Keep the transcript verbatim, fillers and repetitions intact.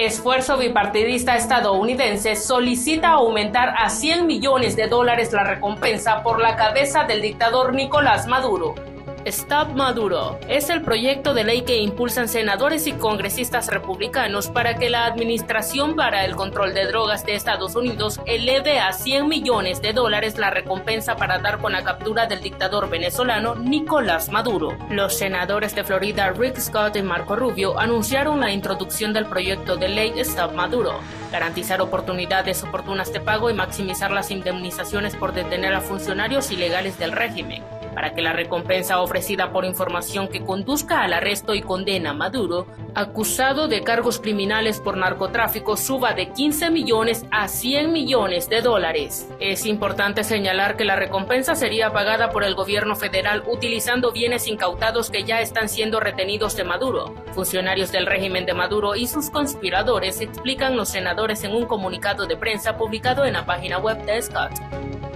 Esfuerzo bipartidista estadounidense solicita aumentar a cien millones de dólares la recompensa por la cabeza del dictador Nicolás Maduro. Stop Maduro es el proyecto de ley que impulsan senadores y congresistas republicanos para que la Administración para el Control de Drogas de Estados Unidos eleve a cien millones de dólares la recompensa para dar con la captura del dictador venezolano Nicolás Maduro. Los senadores de Florida Rick Scott y Marco Rubio anunciaron la introducción del proyecto de ley Stop Maduro, garantizar oportunidades oportunas de pago y maximizar las indemnizaciones por detener a funcionarios ilegales del régimen, para que la recompensa ofrecida por información que conduzca al arresto y condena a Maduro, acusado de cargos criminales por narcotráfico, suba de quince millones a cien millones de dólares. Es importante señalar que la recompensa sería pagada por el gobierno federal utilizando bienes incautados que ya están siendo retenidos de Maduro. Funcionarios del régimen de Maduro y sus conspiradores, explican los senadores en un comunicado de prensa publicado en la página web de Scott.